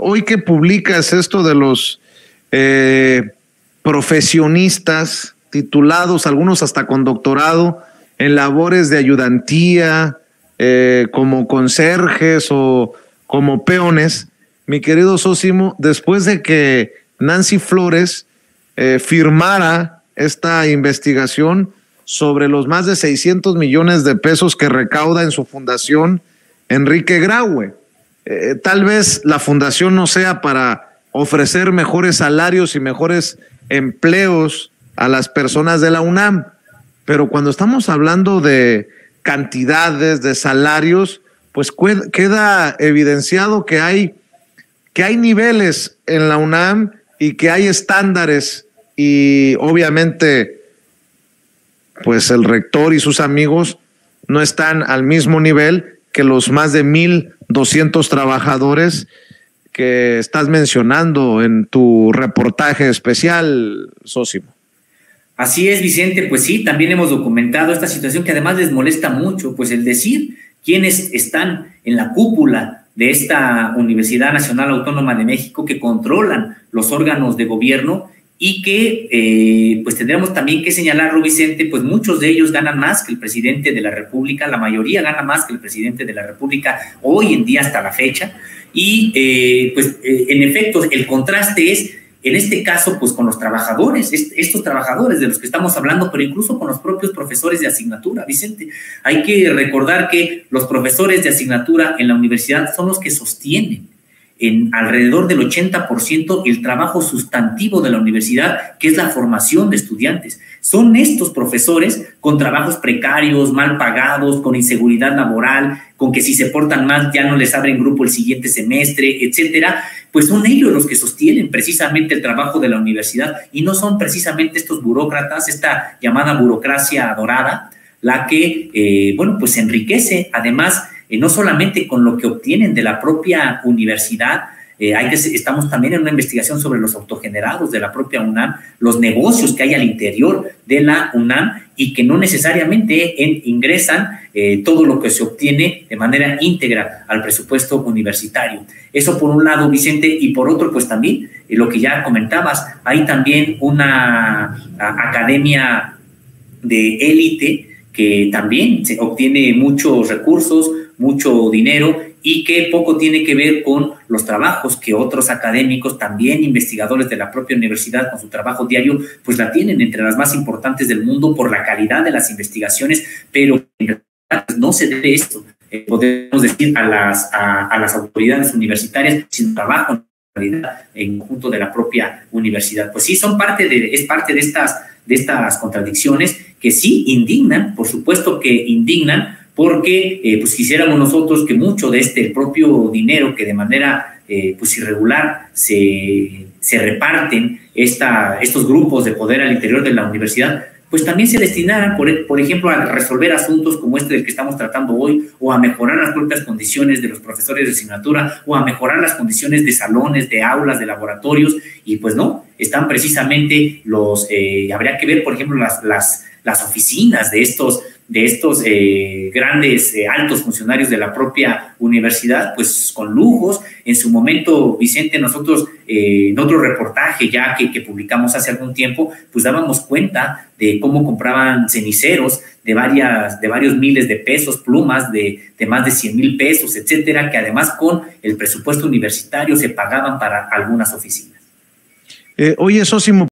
hoy que publicas esto de los profesionistas titulados, algunos hasta con doctorado, en labores de ayudantía, como conserjes o como peones, mi querido Zócimo, después de que Nancy Flores firmara esta investigación sobre los más de 600 millones de pesos que recauda en su fundación Enrique Graue. Tal vez la fundación no sea para ofrecer mejores salarios y mejores empleos a las personas de la UNAM, pero cuando estamos hablando de cantidades, de salarios, pues queda evidenciado que hay niveles en la UNAM y que hay estándares, y obviamente pues el rector y sus amigos no están al mismo nivel que los más de 1,200 trabajadores que estás mencionando en tu reportaje especial, Zócimo. Así es, Vicente, pues sí, también hemos documentado esta situación que además les molesta mucho, pues el decir quiénes están en la cúpula de esta Universidad Nacional Autónoma de México, que controlan los órganos de gobierno, y que pues tendremos también que señalarlo, Vicente, pues muchos de ellos ganan más que el presidente de la República, la mayoría gana más que el presidente de la República hoy en día hasta la fecha, y en efecto el contraste es, en este caso, pues con los trabajadores, estos trabajadores de los que estamos hablando, pero incluso con los propios profesores de asignatura, Vicente. Hay que recordar que los profesores de asignatura en la universidad son los que sostienen en alrededor del 80% el trabajo sustantivo de la universidad, que es la formación de estudiantes. Son estos profesores con trabajos precarios, mal pagados, con inseguridad laboral, con que si se portan mal ya no les abren grupo el siguiente semestre, etcétera, pues son ellos los que sostienen precisamente el trabajo de la universidad, y no son precisamente estos burócratas, esta llamada burocracia dorada, la que, bueno, pues se enriquece, además, no solamente con lo que obtienen de la propia universidad. Estamos también en una investigación sobre los autogenerados de la propia UNAM, los negocios que hay al interior de la UNAM y que no necesariamente ingresan todo lo que se obtiene de manera íntegra al presupuesto universitario. Eso por un lado, Vicente, y por otro, pues también lo que ya comentabas, hay también una academia de élite que también se obtiene muchos recursos, mucho dinero, y que poco tiene que ver con los trabajos que otros académicos, también investigadores de la propia universidad, con su trabajo diario, pues la tienen entre las más importantes del mundo por la calidad de las investigaciones, pero en realidad pues no se debe esto, podemos decir, a las autoridades universitarias sin trabajo en realidad en conjunto de la propia universidad. Pues sí, es parte de estas contradicciones que sí indignan, por supuesto que indignan, porque pues quisiéramos nosotros que mucho de este propio dinero que de manera pues irregular se reparten estos grupos de poder al interior de la universidad, pues también se destinaran, por ejemplo, a resolver asuntos como este del que estamos tratando hoy, o a mejorar las propias condiciones de los profesores de asignatura, o a mejorar las condiciones de salones, de aulas, de laboratorios, y pues no, están precisamente habría que ver, por ejemplo, las oficinas de estos grandes, altos funcionarios de la propia universidad, pues con lujos. En su momento, Vicente, nosotros en otro reportaje ya que publicamos hace algún tiempo, pues dábamos cuenta de cómo compraban ceniceros de varios miles de pesos, plumas de más de 100,000 pesos, etcétera, que además con el presupuesto universitario se pagaban para algunas oficinas. Oye, Zócimo.